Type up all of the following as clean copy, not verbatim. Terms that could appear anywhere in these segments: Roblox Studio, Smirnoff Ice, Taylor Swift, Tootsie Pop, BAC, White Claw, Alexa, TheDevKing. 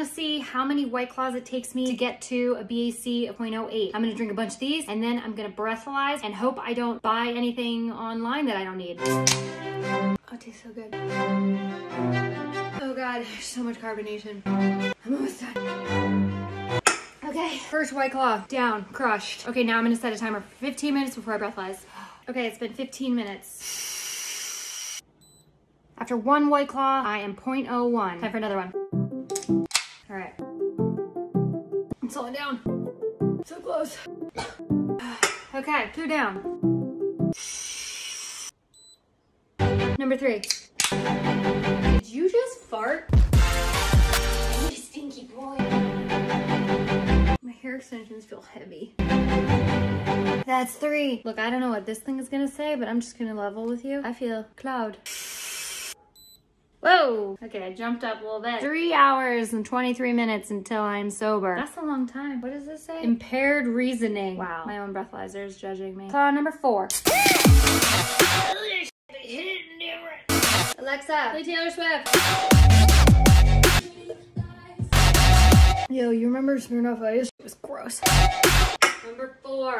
want to see how many White Claws it takes me to get to a BAC of 0.08. I'm going to drink a bunch of these and then I'm going to breathalyze and hope I don't buy anything online that I don't need. Oh, it tastes so good. Oh God, there's so much carbonation. I'm almost done. Okay, first White Claw, down, crushed. Okay, now I'm going to set a timer for 15 minutes before I breathalyze. Okay, it's been 15 minutes. After one White Claw, I am 0.01. Time for another one. All right. I'm slowing down. So close. Okay, two down. Number three. Did you just fart? You stinky boy. My hair extensions feel heavy. That's three. Look, I don't know what this thing is gonna say, but I'm just gonna level with you. I feel cloud. Whoa! Okay, I jumped up a little bit. 3 hours and 23 minutes until I'm sober. That's a long time. What does this say? Impaired reasoning. Wow. My own breathalyzer is judging me. Claw number four. Alexa, play Taylor Swift. Yo, you remember Smirnoff Ice? It was gross. Number four.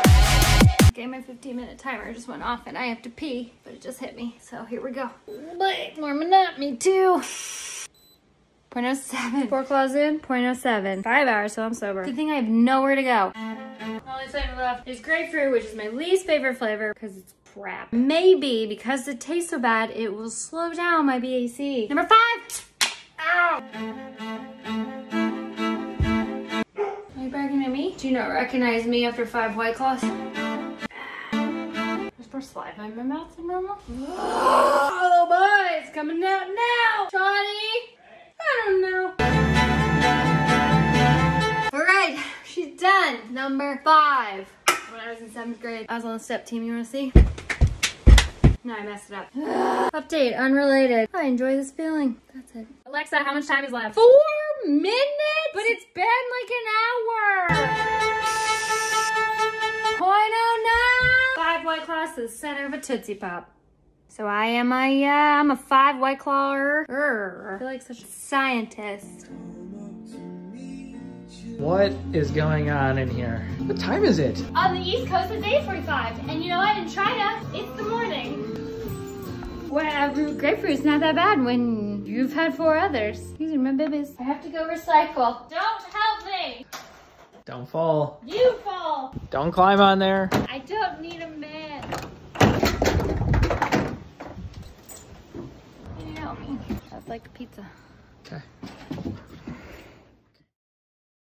Okay, my 15-minute timer just went off and I have to pee, but it just hit me. So here we go. But warming up, me too. 0.07. 4 claws in, 0.07. 5 hours, so I'm sober. Good thing I have nowhere to go. Only flavor left is grapefruit, which is my least favorite flavor because it's crap. Maybe because it tastes so bad, it will slow down my BAC. Number five. Ow! Are you bragging at me? Do you not recognize me after 5 White Claws? Slide by my mouth and normal. Oh boy, it's coming out now! Johnny! I don't know. Alright, she's done. Number five. When I was in 7th grade, I was on the step team. You wanna see? No, I messed it up. Update, unrelated. I enjoy this feeling. That's it. Alexa, how much time is left? 4 minutes? But it's been like an hour. 0.09. 5 White Claws to the center of a Tootsie Pop. So I am I'm a 5 White Clawer. I feel like such a scientist. What is going on in here? What time is it? On the East Coast, it's 8:45. And you know what? In China, it's the morning. Well, grapefruit's not that bad when you've had 4 others. These are my babies. I have to go recycle. Don't help me. Don't fall. You fall. Don't climb on there. I don't need a man. Can you help me? I'd like a pizza. Okay.